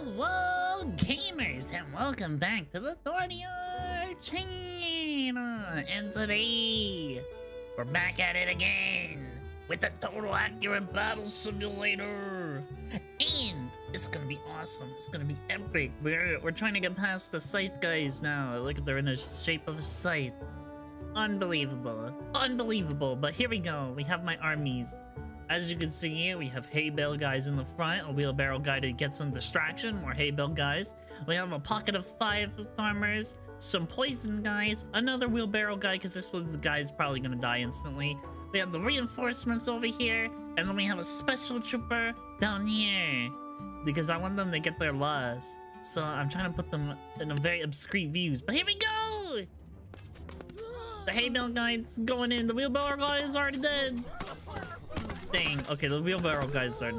Hello, gamers, and welcome back to the ThornierReal channel. And today, we're back at it again with the Total Accurate Battle Simulator. And it's gonna be awesome. It's gonna be epic. We're trying to get past the scythe guys now. Look, they're in the shape of a scythe. Unbelievable. Unbelievable. But here we go. We have my armies. As you can see here, we have hay bale guys in the front, a wheelbarrow guy to get some distraction, more hay bale guys. We have a pocket of 5 farmers, some poison guys, another wheelbarrow guy, because this one's the guy's probably going to die instantly. We have the reinforcements over here, and then we have a special trooper down here, because I want them to get their laws. So I'm trying to put them in a very obscure views, but here we go! The hay bale guy's going in, the wheelbarrow guy is already dead. Dang. Okay, the wheelbarrow guys are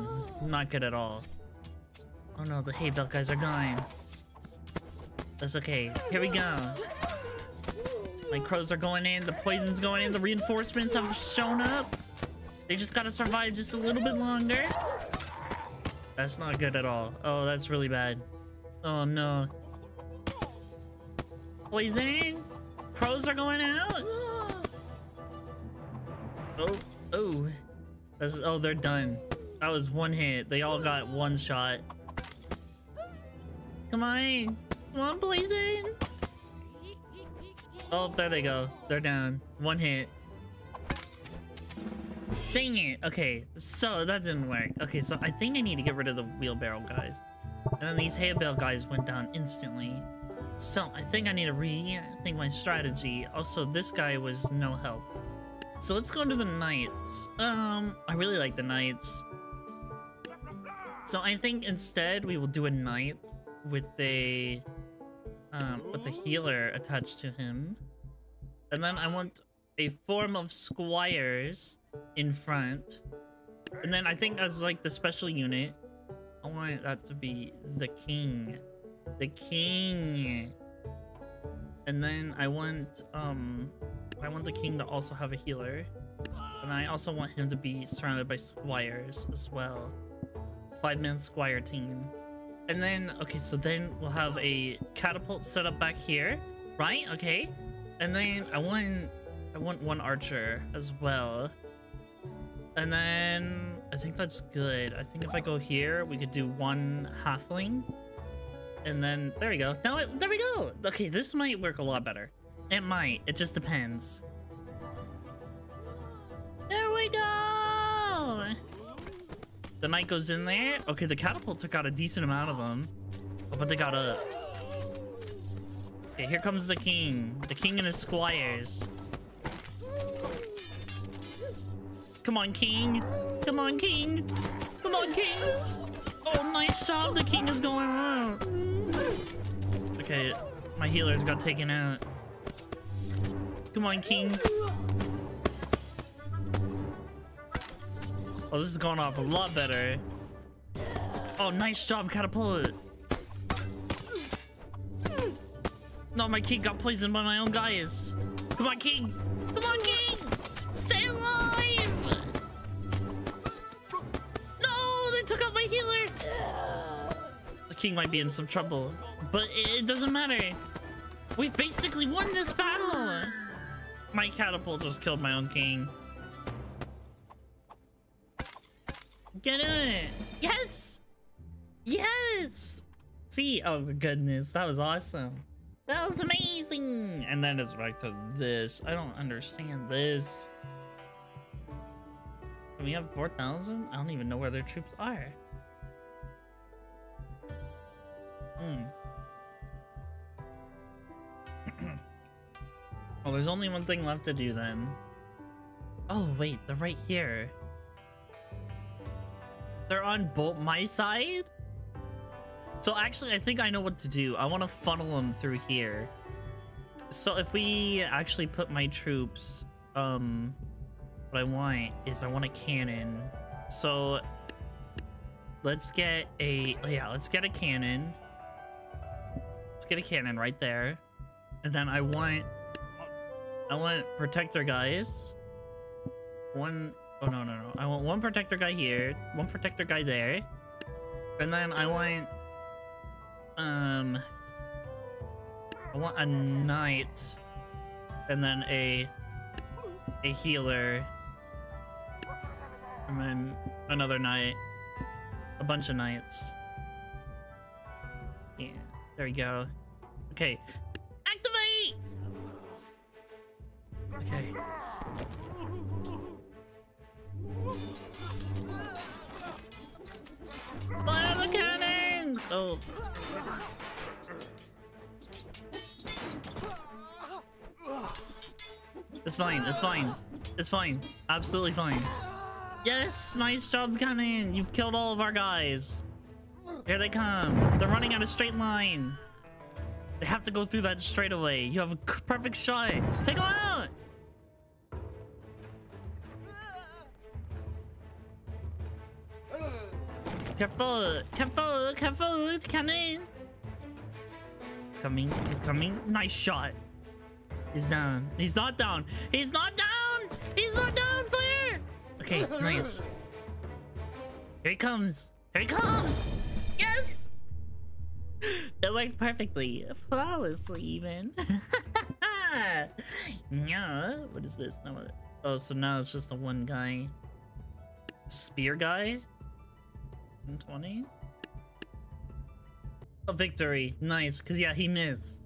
not good at all. Oh no, the hay bale guys are gone. That's okay. Here we go. My crows are going in. The poison's going in. The reinforcements have shown up. They just gotta survive just a little bit longer. That's not good at all. Oh, that's really bad. Oh no. Poison. Crows are going out. Oh. Oh. Oh, they're done. That was one hit. They all got one shot. Come on. Come on, poison. Oh, there they go. They're down. One hit. Dang it. Okay, so that didn't work. Okay, so I think I need to get rid of the wheelbarrow guys. And then these hay bale guys went down instantly. So I think I need to rethink my strategy. Also, this guy was no help. So let's go to the knights. I really like the knights. So I think instead we will do a knight with the healer attached to him. And then I want a form of squires in front. And then I think as like the special unit, I want that to be the king. The king. And then I want the king to also have a healer, and I also want him to be surrounded by squires as well. 5-man squire team. And then, okay, so then we'll have a catapult set up back here, right? Okay. And then I want one archer as well. And then I think that's good. I think if I go here, we could do one halfling. And then, there we go. Now, there we go. Okay, this might work a lot better. It might. It just depends. There we go! The knight goes in there. Okay, the catapult took out a decent amount of them. Oh, but they got up. Okay, here comes the king. The king and his squires. Come on, king. Come on, king. Come on, king. Oh, nice job. The king is going out. Okay, my healers got taken out. Come on, king. Oh, this is going off a lot better. Oh, nice job, catapult. No, my king got poisoned by my own guys. Come on, king. Come on, king. Stay alive. No, they took out my healer. The king might be in some trouble, but it doesn't matter. We've basically won this battle. My catapult just killed my own king. Get it! Yes! Yes! See? Oh my goodness, that was awesome. That was amazing! And then it's back to this. I don't understand this. And we have 4,000? I don't even know where their troops are. Hmm. Oh, there's only one thing left to do then. Oh, wait, they're right here. They're on both my side? So actually, I think I know what to do. I want to funnel them through here. So if we actually put my troops, what I want is I want a cannon. So let's get a, yeah, let's get a cannon. Let's get a cannon right there. And then I want protector guys. Oh no. I want one protector guy here, one protector guy there. And then I want I want a knight and then a healer and then another knight, a bunch of knights. Yeah, there we go. Okay, activate. Okay. Fire the cannon! Oh. It's fine, it's fine. It's fine. Absolutely fine. Yes! Nice job, cannon! You've killed all of our guys. Here they come. They're running on a straight line. They have to go through that straight away. You have a perfect shot. Take them out! Careful! Careful! Careful! It's coming! It's coming. It's coming. Nice shot. He's down. He's not down. He's not down! He's not down! Fire! Okay, nice. Here he comes! Here he comes! Yes! It worked perfectly. Flawlessly, even. Yeah. What is this? No, oh, so now it's just the one guy. Spear guy? 20. A victory. Nice, because yeah, he missed.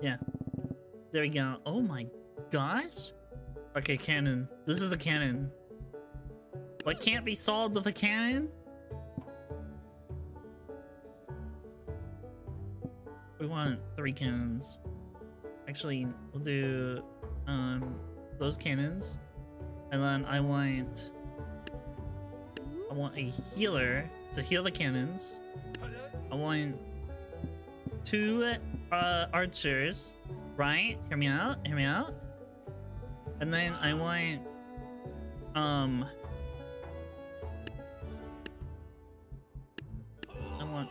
Yeah. There we go. Oh my gosh. Okay, cannon. This is a cannon. What can't be solved with a cannon? We want 3 cannons. Actually, we'll do those cannons. And then I want a healer to heal the cannons. I want 2 archers, right? Hear me out, hear me out. And then I want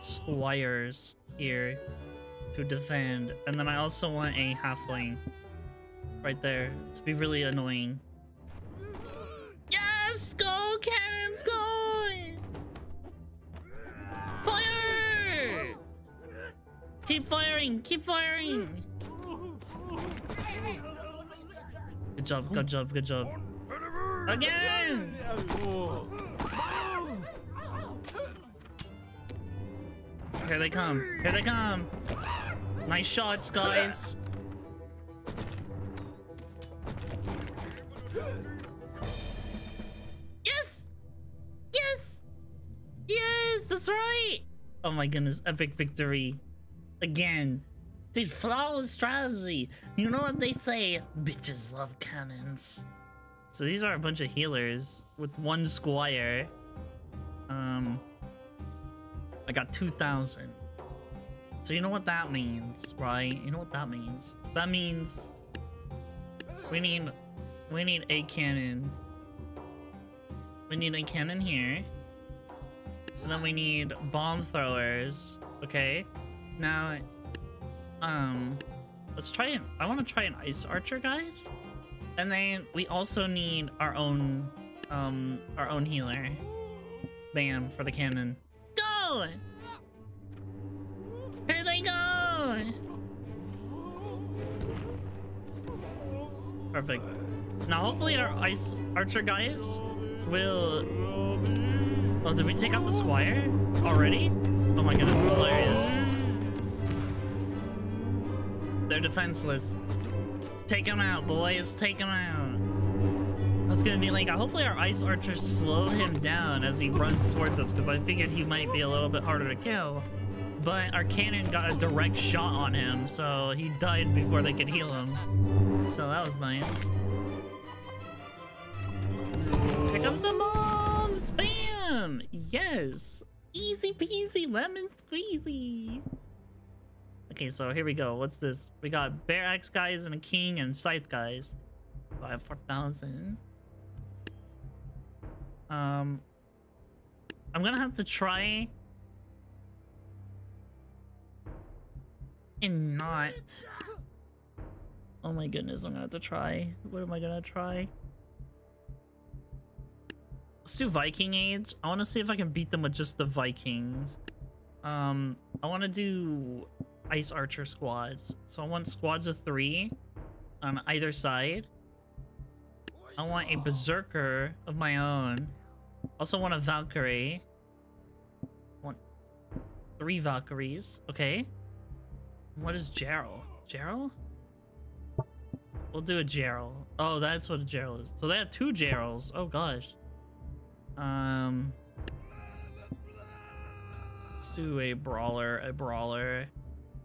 squires here to defend. And then I also want a halfling right there to be really annoying. Yes, go cannons, go! Fire! Keep firing! Keep firing! Good job, good job, good job. Again! Here they come. Here they come. Nice shots, guys. Yes! Yes! Yes, that's right! Oh my goodness, epic victory. Again. Dude, flawless strategy. You know what they say? Bitches love cannons. So these are a bunch of healers with 1 squire. I got 2,000. So you know what that means, right? You know what that means? That means we need a cannon. We need a cannon here. And then we need bomb throwers. Okay. Now, let's try an... I want to try an ice archer, guys. And then we also need our own healer. Bam, for the cannon. Go! Here they go! Perfect. Now, hopefully our ice archer guys will... Oh, did we take out the squire already? Oh my goodness, it's hilarious. They're defenseless. Take them out, boys. Take them out. That's gonna be like, hopefully our ice archers slow him down as he runs towards us, because I figured he might be a little bit harder to kill. But our cannon got a direct shot on him, so he died before they could heal him. So that was nice. Here comes the bombs! Bam! Yes, easy peasy lemon squeezy. Okay, so here we go. What's this? We got bear axe guys and a king and scythe guys. So I have 4,000. I'm gonna have to try and not. Oh my goodness, I'm gonna have to try. What am I gonna try? Let's do Viking Age. I want to see if I can beat them with just the Vikings. I want to do ice archer squads. So I want squads of 3 on either side. I want a berserker of my own. Also want a Valkyrie. I want 3 Valkyries. Okay. What is Jarl? Jarl? We'll do a Jarl. Oh, that's what a Jarl is. So they have 2 Jarls. Oh gosh. Let's do a brawler.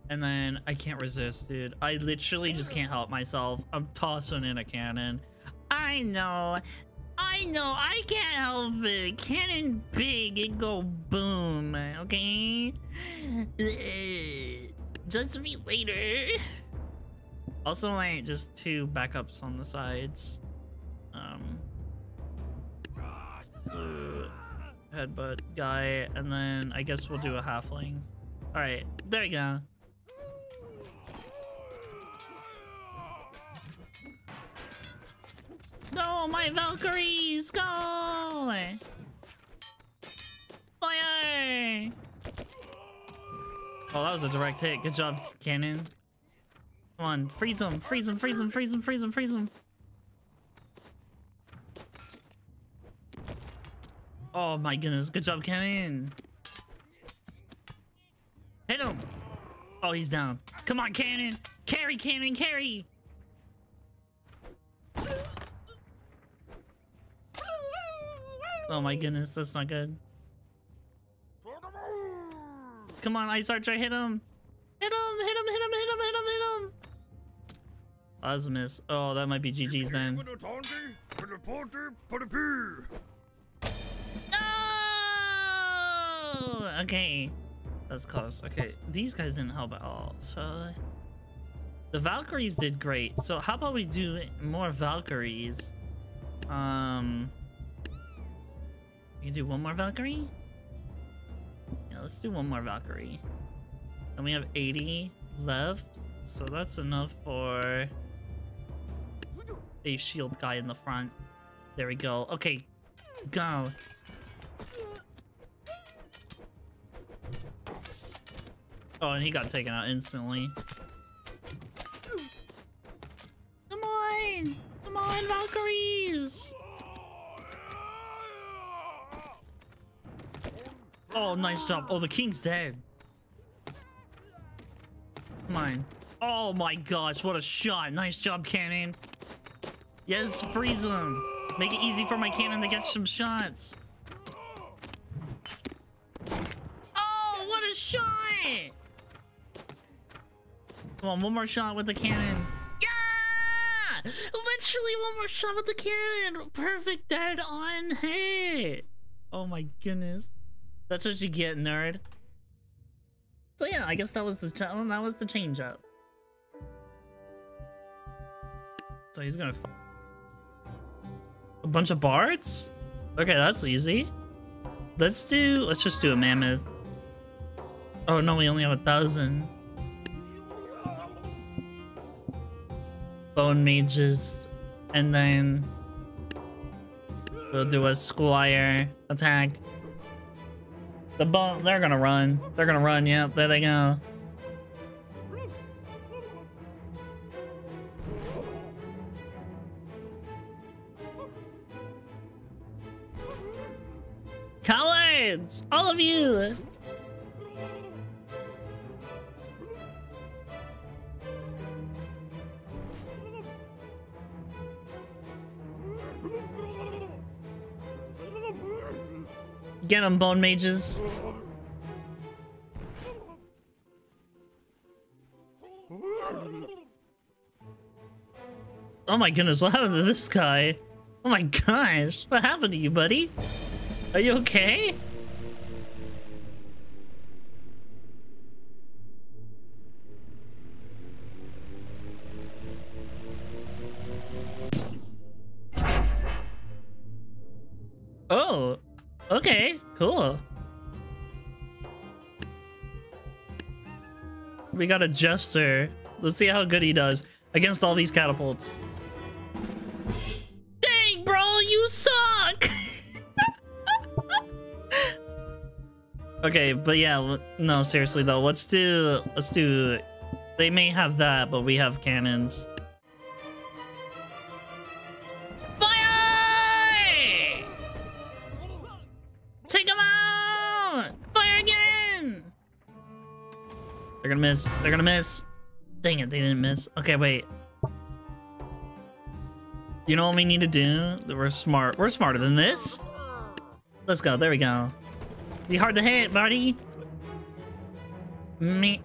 And then I can't resist, dude. I literally just can't help myself. I'm tossing in a cannon. I know. I can't help it. Cannon big, it go boom. Okay. Judge me later. Also, like, just 2 backups on the sides. Headbutt guy, and then I guess we'll do a halfling. All right, there we go. Go, my Valkyries, go! Fire! Oh, that was a direct hit. Good job, cannon. Come on, freeze him, freeze him, freeze him, freeze him, freeze him, freeze him. Oh my goodness, good job, cannon. Hit him. Oh, he's down. Come on, cannon. Carry, cannon, carry. Oh my goodness, that's not good. Come on, Ice Archer, hit him. Hit him, hit him, hit him, hit him, hit him, hit him. That was a miss. Oh, that might be GG's then. No! Okay. That's close. Okay, these guys didn't help at all. So the Valkyries did great. So how about we do more Valkyries? You do 1 more Valkyrie? Yeah, let's do 1 more Valkyrie. And we have 80 left. So that's enough for a shield guy in the front. There we go. Okay, go. Oh, and he got taken out instantly. Come on! Come on, Valkyries! Oh, nice job. Oh, the king's dead. Come on. Oh my gosh, what a shot. Nice job, cannon. Yes, freeze him. Make it easy for my cannon to get some shots. Oh, what a shot. Come on, 1 more shot with the cannon. Yeah! Literally 1 more shot with the cannon. Perfect dead on hit. Oh my goodness. That's what you get, nerd. So yeah, I guess that was the challenge. That was the change up. So he's gonna a bunch of bards. Okay, that's easy. Let's just do a mammoth. Oh no, we only have 1,000. Bone mages, and then we'll do a squire attack. The bone, they're gonna run. They're gonna run, yep, there they go. Cowards! All of you! Get them, bone mages. Oh my goodness, what happened to this guy? Oh my gosh, what happened to you, buddy? Are you okay? Oh. Okay, cool. We got a jester. Let's see how good he does against all these catapults. Dang, bro, you suck! Okay, but yeah, no, seriously though, let's do, they may have that, but we have cannons. Fire! Take them out! Fire again! They're gonna miss, they're gonna miss. Dang it, they didn't miss. Okay, wait. You know what we need to do? We're smart, we're smarter than this. Let's go, there we go. Be hard to hit, buddy. Me.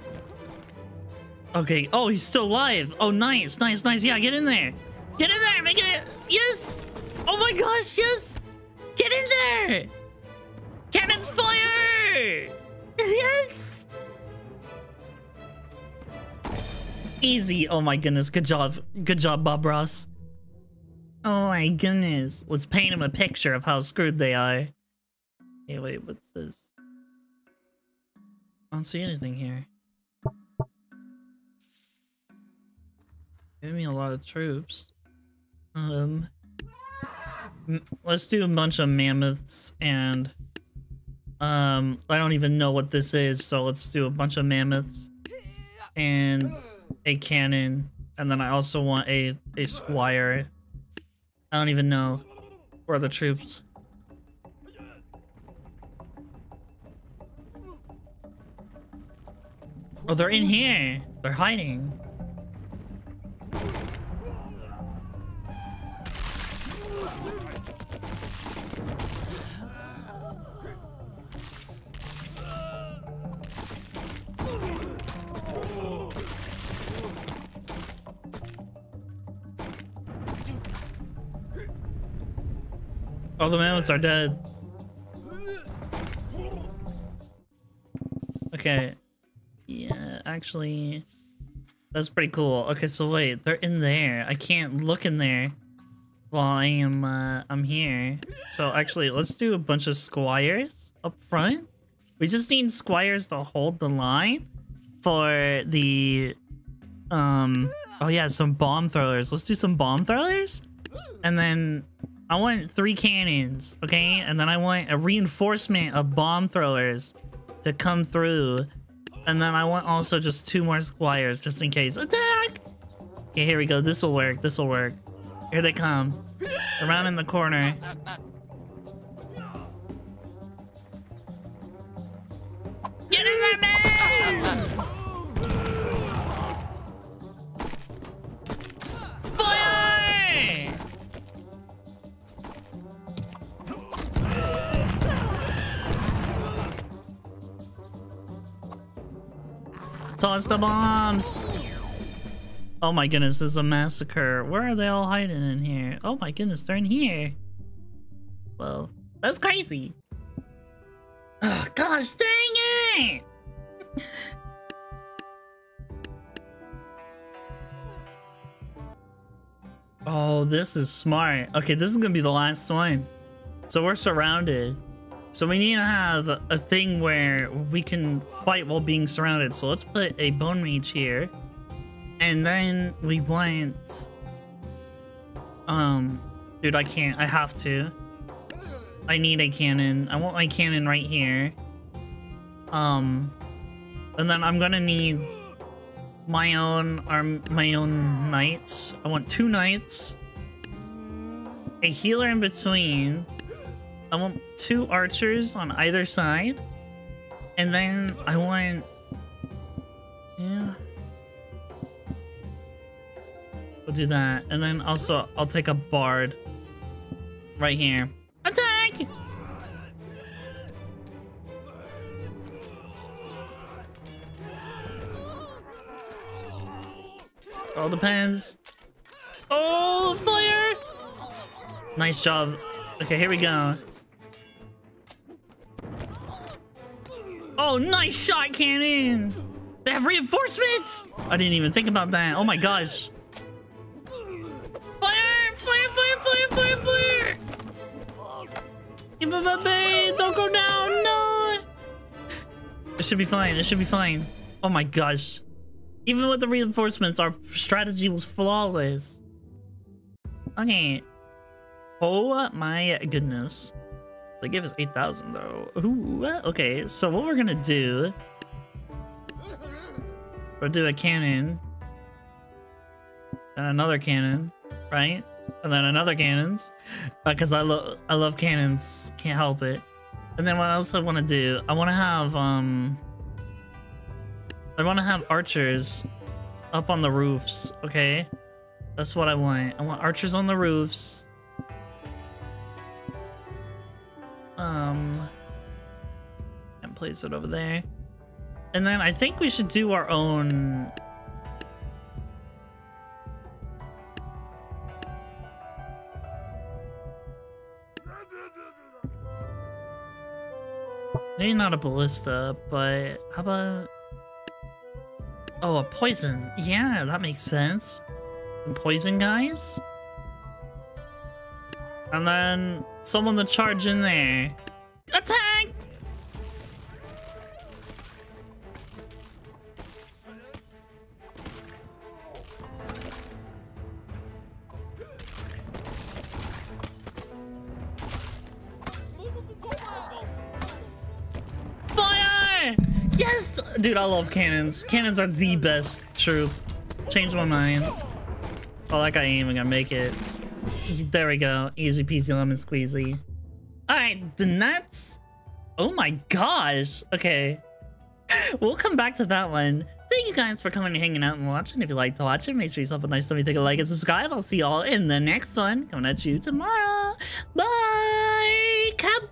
Okay. Oh, he's still alive. Oh, nice, nice, nice. Yeah, get in there. Get in there. Make it. Yes. Oh my gosh. Yes. Get in there. Cannons fire. Yes. Easy. Oh my goodness. Good job. Good job, Bob Ross. Oh my goodness. Let's paint him a picture of how screwed they are. Hey, wait, what's this? I don't see anything here. Give me a lot of troops. Let's do a bunch of mammoths and... I don't even know what this is, so let's do a bunch of mammoths and a cannon. And then I also want a squire. I don't even know where the troops... Oh, they're in here. They're hiding. All the mammoths are dead. Okay. Actually, that's pretty cool. Okay, so wait, they're in there. I can't look in there while I'm here. So actually, let's do a bunch of squires up front. We just need squires to hold the line for the, oh yeah, some bomb throwers. Let's do some bomb throwers. And then I want 3 cannons, okay? And then I want a reinforcement of bomb throwers to come through. And then I want also just 2 more squires just in case. Attack! Okay, here we go. This will work. This will work. Here they come. Around in the corner. Get in there, man! Fire! Toss the bombs! Oh my goodness, this is a massacre. Where are they all hiding in here? Oh my goodness, they're in here. Well, that's crazy. Oh, gosh dang it! Oh, this is smart. Okay, this is gonna be the last one. So we're surrounded. So we need to have a thing where we can fight while being surrounded. So let's put a bone reach here. And then we want... Dude, I can't. I have to. I need a cannon. I want my cannon right here. And then I'm gonna need my own arm, my own knights. I want 2 knights. A healer in between. I want 2 archers on either side, and then I want, yeah, we'll do that. And then also I'll take a bard right here. Attack! All depends. Oh, fire! Nice job. Okay, here we go. Oh, nice shot, cannon! They have reinforcements! I didn't even think about that. Oh my gosh. Fire! Fire! Fire! Fire! Fire! Fire! Give him a bait! Don't go down! No! It should be fine. It should be fine. Oh my gosh. Even with the reinforcements, our strategy was flawless. Okay. Oh my goodness. They gave us 8,000 though. Ooh, okay, so what we're gonna do, we'll do a cannon, and another cannon, right? And then another cannons, because I love cannons, can't help it. And then what I also want to do, I want to have archers up on the roofs, okay? That's what I want. I want archers on the roofs. And place it over there. And then I think we should do our own. Maybe not a ballista, but how about... Oh, a poison. Yeah, that makes sense. Some poison guys. And then someone to charge in there. Attack! Yes! Dude, I love cannons. Cannons are the best troop. Changed my mind. Oh, that guy ain't even gonna make it. There we go. Easy peasy lemon squeezy. Alright, the nuts. Oh my gosh. Okay. We'll come back to that one. Thank you guys for coming and hanging out and watching. If you like to watch it, make sure you slap a nice thumbs, take a like, and subscribe. I'll see y'all in the next one. Coming at you tomorrow. Bye! Kaboom!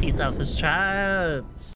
Peace out for strats.